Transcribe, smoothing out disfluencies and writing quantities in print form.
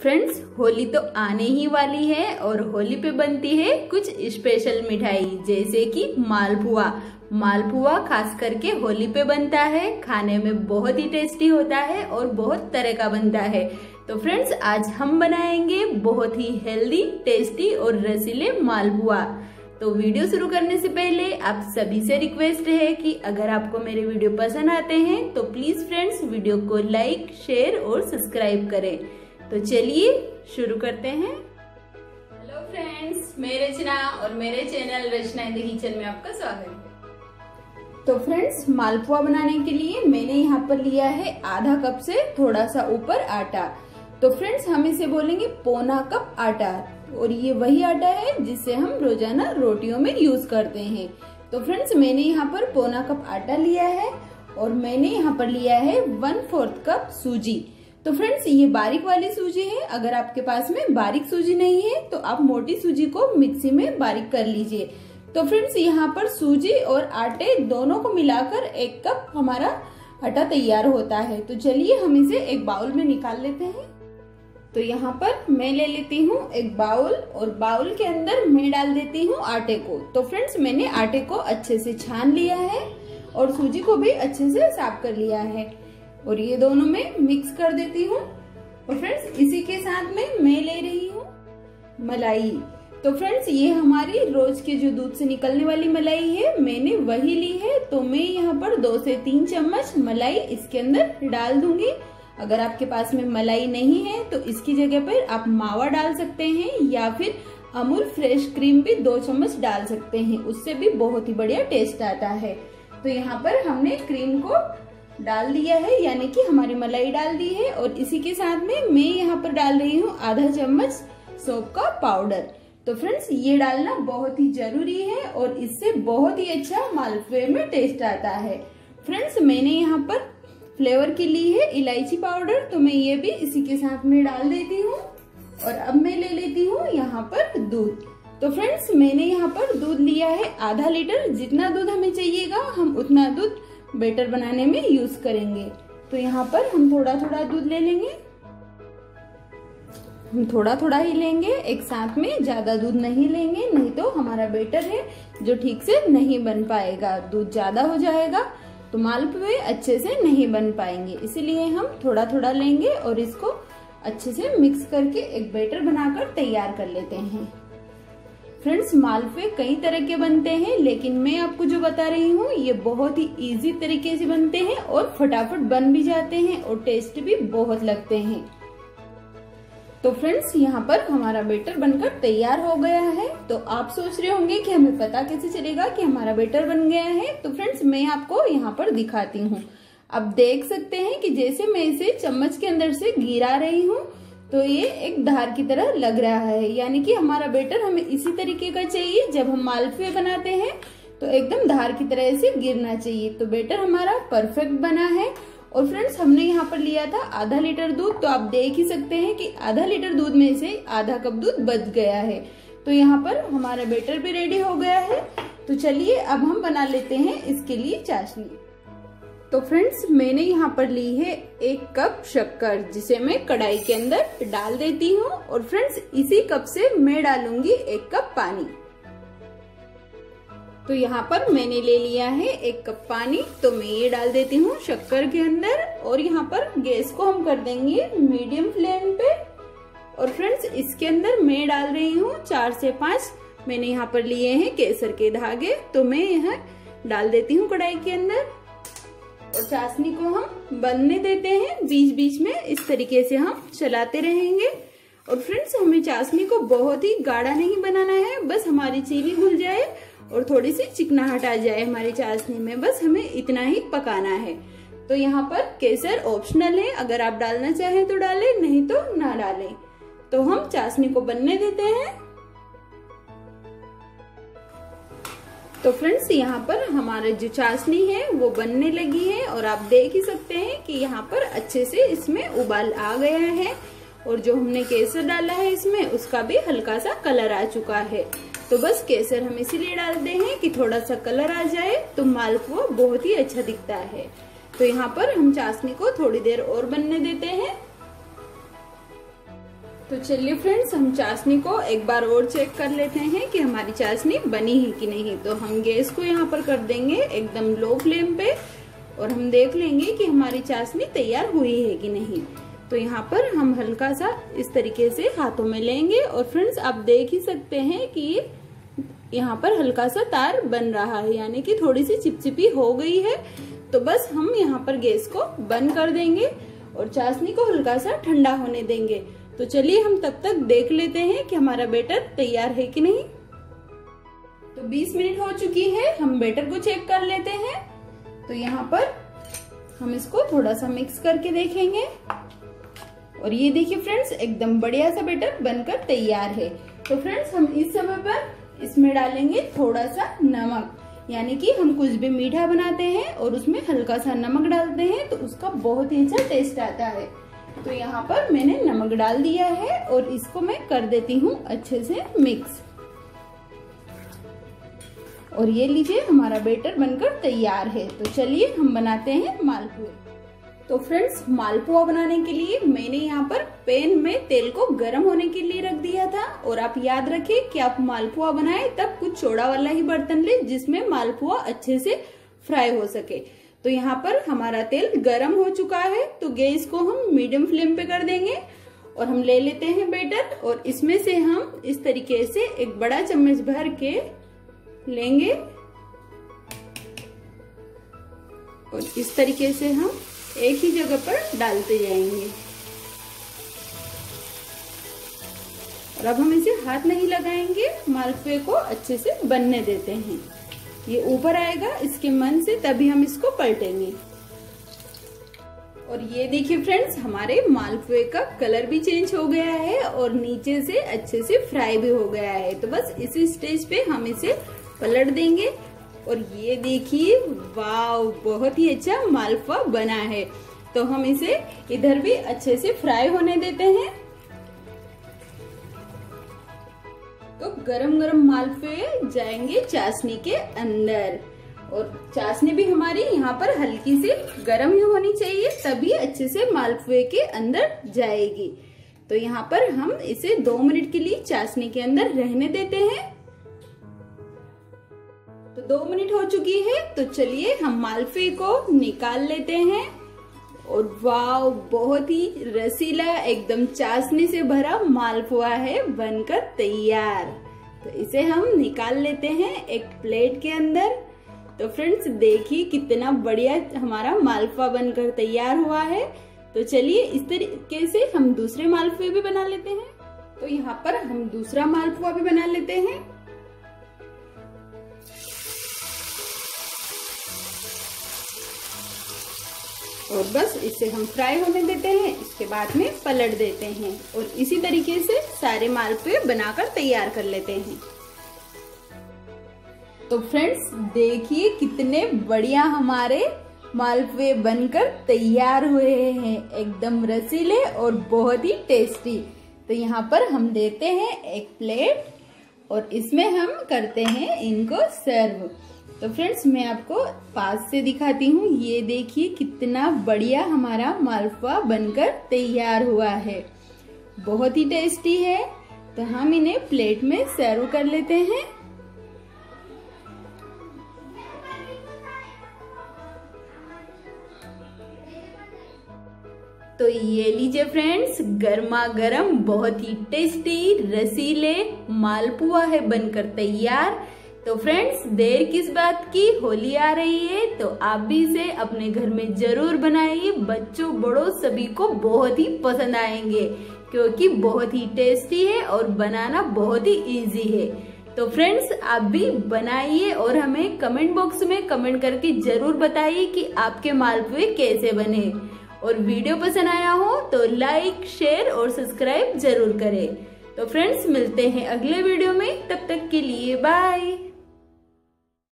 Friends Holi तो आने ही वाली है और होली पे बनती है कुछ स्पेशल मिठाई जैसे कि मालपुआ। मालपुआ खास करके होली पे बनता है, खाने में बहुत ही टेस्टी होता है और बहुत तरह का बनता है। तो फ्रेंड्स आज हम बनाएंगे बहुत ही हेल्दी, टेस्टी और रसीले मालपुआ। तो वीडियो शुरू करने से पहले आप सभी से रिक्वेस्ट है कि अगर आपको मेरे वीडियो पसंद आते हैं तो प्लीज फ्रेंड्स वीडियो को लाइक, शेयर और सब्सक्राइब करें। तो चलिए शुरू करते हैं। हेलो फ्रेंड्स, मैं रचना और मेरे channel Rachna in the kitchen में आपका स्वागत है। तो फ्रेंड्स मालपुआ बनाने के लिए मैंने यहाँ पर लिया है आधा कप से थोड़ा सा ऊपर आटा। तो फ्रेंड्स हम इसे बोलेंगे पौना कप आटा और ये वही आटा है जिसे हम रोजाना रोटियों में यूज करते हैं। तो फ्रेंड्स मैंने यहाँ पर पौना कप आटा लिया है और मैंने यहाँ पर लिया है 1/4 कप सूजी। तो फ्रेंड्स ये बारीक वाली सूजी है, अगर आपके पास में बारीक सूजी नहीं है तो आप मोटी सूजी को मिक्सी में बारीक कर लीजिए। तो फ्रेंड्स यहाँ पर सूजी और आटे दोनों को मिलाकर 1 कप हमारा आटा तैयार होता है। तो चलिए हम इसे एक बाउल में निकाल लेते हैं। तो यहाँ पर मैं ले लेती हूँ एक बाउल और बाउल के अंदर मैं डाल देती हूँ आटे को। तो फ्रेंड्स मैंने आटे को अच्छे से छान लिया है और सूजी को भी अच्छे से साफ कर लिया है और ये दोनों में मिक्स कर देती हूँ। और फ्रेंड्स इसी के साथ में मैं ले रही हूँ मलाई। तो फ्रेंड्स ये हमारी रोज के जो दूध से निकलने वाली मलाई है मैंने वही ली है। तो मैं यहाँ पर 2 से 3 चम्मच मलाई इसके अंदर डाल दूंगी। अगर आपके पास में मलाई नहीं है तो इसकी जगह पर आप मावा डाल सकते हैं या फिर अमूल फ्रेश क्रीम भी 2 चम्मच डाल सकते हैं, उससे भी बहुत ही बढ़िया टेस्ट आता है। तो यहाँ पर हमने क्रीम को डाल दिया है यानी कि हमारी मलाई डाल दी है और इसी के साथ में मैं यहाँ पर डाल रही हूँ आधा चम्मच सौंफ का पाउडर। तो फ्रेंड्स ये डालना बहुत ही जरूरी है और इससे बहुत ही अच्छा मालपुए में टेस्ट आता है। फ्रेंड्स मैंने यहाँ पर फ्लेवर के लिए है इलायची पाउडर, तो मैं ये भी इसी के साथ में डाल देती हूँ। और अब मैं ले लेती हूँ यहाँ पर दूध। तो फ्रेंड्स मैंने यहाँ पर दूध लिया है आधा लीटर। जितना दूध हमें चाहिएगा हम उतना दूध बैटर बनाने में यूज करेंगे। तो यहाँ पर हम थोड़ा थोड़ा दूध ले लेंगे, हम थोड़ा थोड़ा ही लेंगे, एक साथ में ज्यादा दूध नहीं लेंगे, नहीं तो हमारा बैटर है जो ठीक से नहीं बन पाएगा। दूध ज्यादा हो जाएगा तो मालपुए अच्छे से नहीं बन पाएंगे, इसीलिए हम थोड़ा थोड़ा लेंगे और इसको अच्छे से मिक्स करके एक बैटर बनाकर तैयार कर लेते हैं। फ्रेंड्स मालपुए कई तरह के बनते हैं लेकिन मैं आपको जो बता रही हूँ ये बहुत ही इजी तरीके से बनते हैं और फटाफट बन भी जाते हैं और टेस्ट भी बहुत लगते हैं। तो फ्रेंड्स यहाँ पर हमारा बैटर बनकर तैयार हो गया है। तो आप सोच रहे होंगे कि हमें पता कैसे चलेगा कि हमारा बैटर बन गया है। तो फ्रेंड्स मैं आपको यहाँ पर दिखाती हूँ। आप देख सकते हैं कि जैसे मैं इसे चम्मच के अंदर से गिरा रही हूँ तो ये एक धार की तरह लग रहा है, यानी कि हमारा बैटर हमें इसी तरीके का चाहिए। जब हम मालपुए बनाते हैं तो एकदम धार की तरह इसे गिरना चाहिए। तो बैटर हमारा परफेक्ट बना है। और फ्रेंड्स हमने यहाँ पर लिया था आधा लीटर दूध, तो आप देख ही सकते हैं कि आधा लीटर दूध में से आधा कप दूध बच गया है। तो यहाँ पर हमारा बैटर भी रेडी हो गया है। तो चलिए अब हम बना लेते हैं इसके लिए चाशनी। तो फ्रेंड्स मैंने यहाँ पर ली है 1 कप शक्कर जिसे मैं कढ़ाई के अंदर डाल देती हूँ। और फ्रेंड्स इसी कप से मैं डालूंगी 1 कप पानी। तो यहाँ पर मैंने ले लिया है 1 कप पानी, तो मैं ये डाल देती हूँ शक्कर के अंदर। और यहाँ पर गैस को हम कर देंगे मीडियम फ्लेम पे। और फ्रेंड्स इसके अंदर मैं डाल रही हूँ 4 से 5 मैंने यहाँ पर लिए हैं केसर के धागे, तो मैं यहाँ डाल देती हूँ कढ़ाई के अंदर। और चाशनी को हम बनने देते हैं, बीच बीच में इस तरीके से हम चलाते रहेंगे। और फ्रेंड्स हमें चाशनी को बहुत ही गाढ़ा नहीं बनाना है, बस हमारी चीनी घुल जाए और थोड़ी सी चिकनाहट आ जाए हमारी चाशनी में, बस हमें इतना ही पकाना है। तो यहाँ पर केसर ऑप्शनल है, अगर आप डालना चाहें तो डालें, नहीं तो ना डालें। तो हम चाशनी को बनने देते हैं। तो फ्रेंड्स यहाँ पर हमारा जो चाशनी है वो बनने लगी है और आप देख ही सकते हैं कि यहाँ पर अच्छे से इसमें उबाल आ गया है और जो हमने केसर डाला है इसमें उसका भी हल्का सा कलर आ चुका है। तो बस केसर हम इसीलिए डालते हैं कि थोड़ा सा कलर आ जाए तो मालपुआ बहुत ही अच्छा दिखता है। तो यहाँ पर हम चाशनी को थोड़ी देर और बनने देते हैं। तो चलिए फ्रेंड्स, हम चाशनी को एक बार और चेक कर लेते हैं कि हमारी चाशनी बनी है कि नहीं। तो हम गैस को यहाँ पर कर देंगे एकदम लो फ्लेम पे और हम देख लेंगे कि हमारी चाशनी तैयार हुई है कि नहीं। तो यहाँ पर हम हल्का सा इस तरीके से हाथों में लेंगे और फ्रेंड्स आप देख ही सकते हैं कि यहाँ पर हल्का सा तार बन रहा है, यानी कि थोड़ी सी चिपचिपी हो गई है। तो बस हम यहाँ पर गैस को बंद कर देंगे और चाशनी को हल्का सा ठंडा होने देंगे। तो चलिए हम तब तक देख लेते हैं कि हमारा बैटर तैयार है कि नहीं। तो 20 मिनट हो चुकी है, हम बैटर को चेक कर लेते हैं। तो यहाँ पर हम इसको थोड़ा सा मिक्स करके देखेंगे और ये देखिए फ्रेंड्स, एकदम बढ़िया सा बैटर बनकर तैयार है। तो फ्रेंड्स, हम इस समय पर इसमें डालेंगे थोड़ा सा नमक, यानी कि हम कुछ भी मीठा बनाते हैं और उसमें हल्का सा नमक डालते हैं तो उसका बहुत ही अच्छा टेस्ट आता है। तो यहाँ पर मैंने नमक डाल दिया है और इसको मैं कर देती हूँ अच्छे से मिक्स। और ये लीजिए, हमारा बैटर बनकर तैयार है। तो चलिए हम बनाते हैं मालपुए। तो फ्रेंड्स, मालपुआ बनाने के लिए मैंने यहाँ पर पैन में तेल को गर्म होने के लिए रख दिया था। और आप याद रखें कि आप मालपुआ बनाएं तब कुछ चौड़ा वाला ही बर्तन लें जिसमें मालपुआ अच्छे से फ्राई हो सके। तो यहाँ पर हमारा तेल गर्म हो चुका है, तो गैस को हम मीडियम फ्लेम पे कर देंगे और हम ले लेते हैं बैटर और इसमें से हम इस तरीके से एक बड़ा चम्मच भर के लेंगे और इस तरीके से हम एक ही जगह पर डालते जाएंगे। और अब हम इसे हाथ नहीं लगाएंगे, मालपुए को अच्छे से बनने देते हैं। ये ऊपर आएगा इसके मन से, तभी हम इसको पलटेंगे। और ये देखिए फ्रेंड्स, हमारे मालपुए का कलर भी चेंज हो गया है और नीचे से अच्छे से फ्राई भी हो गया है। तो बस इसी स्टेज पे हम इसे पलट देंगे और ये देखिए, वाव, बहुत ही अच्छा मालपुआ बना है। तो हम इसे इधर भी अच्छे से फ्राई होने देते हैं। तो गरम गरम मालपुए जाएंगे चाशनी के अंदर और चाशनी भी हमारी यहाँ पर हल्की से गरम ही होनी चाहिए, तभी अच्छे से मालपुए के अंदर जाएगी। तो यहाँ पर हम इसे 2 मिनट के लिए चाशनी के अंदर रहने देते हैं। तो 2 मिनट हो चुकी है, तो चलिए हम मालपुए को निकाल लेते हैं। और वाव, बहुत ही रसीला, एकदम चाशनी से भरा मालपुआ है बनकर तैयार। तो इसे हम निकाल लेते हैं एक प्लेट के अंदर। तो फ्रेंड्स, देखिए कितना बढ़िया हमारा मालपुआ बनकर तैयार हुआ है। तो चलिए इस तरीके से हम दूसरे मालपुए भी बना लेते हैं। तो यहाँ पर हम दूसरा मालपुआ भी बना लेते हैं। और बस इसे हम फ्राई होने देते हैं, इसके बाद में पलट देते हैं और इसी तरीके से सारे मालपुए बनाकर तैयार कर लेते हैं। तो फ्रेंड्स, देखिए कितने बढ़िया हमारे मालपुए बनकर तैयार हुए हैं, एकदम रसीले और बहुत ही टेस्टी। तो यहाँ पर हम देते हैं एक प्लेट और इसमें हम करते हैं इनको सर्व। तो फ्रेंड्स, मैं आपको पास से दिखाती हूँ। ये देखिए कितना बढ़िया हमारा मालपुआ बनकर तैयार हुआ है, बहुत ही टेस्टी है। तो हम इन्हें प्लेट में सर्व कर लेते हैं। तो ये लीजिए फ्रेंड्स, गर्मा गर्म बहुत ही टेस्टी रसीले मालपुआ है बनकर तैयार। तो फ्रेंड्स, देर किस बात की, होली आ रही है, तो आप भी इसे अपने घर में जरूर बनाइए। बच्चों बड़ों सभी को बहुत ही पसंद आएंगे क्योंकि बहुत ही टेस्टी है और बनाना बहुत ही इजी है। तो फ्रेंड्स, आप भी बनाइए और हमें कमेंट बॉक्स में कमेंट करके जरूर बताइए कि आपके मालपुए कैसे बने। और वीडियो पसंद आया हो तो लाइक, शेयर और सब्सक्राइब जरूर करें। तो फ्रेंड्स, मिलते हैं अगले वीडियो में, तब तक के लिए बाय।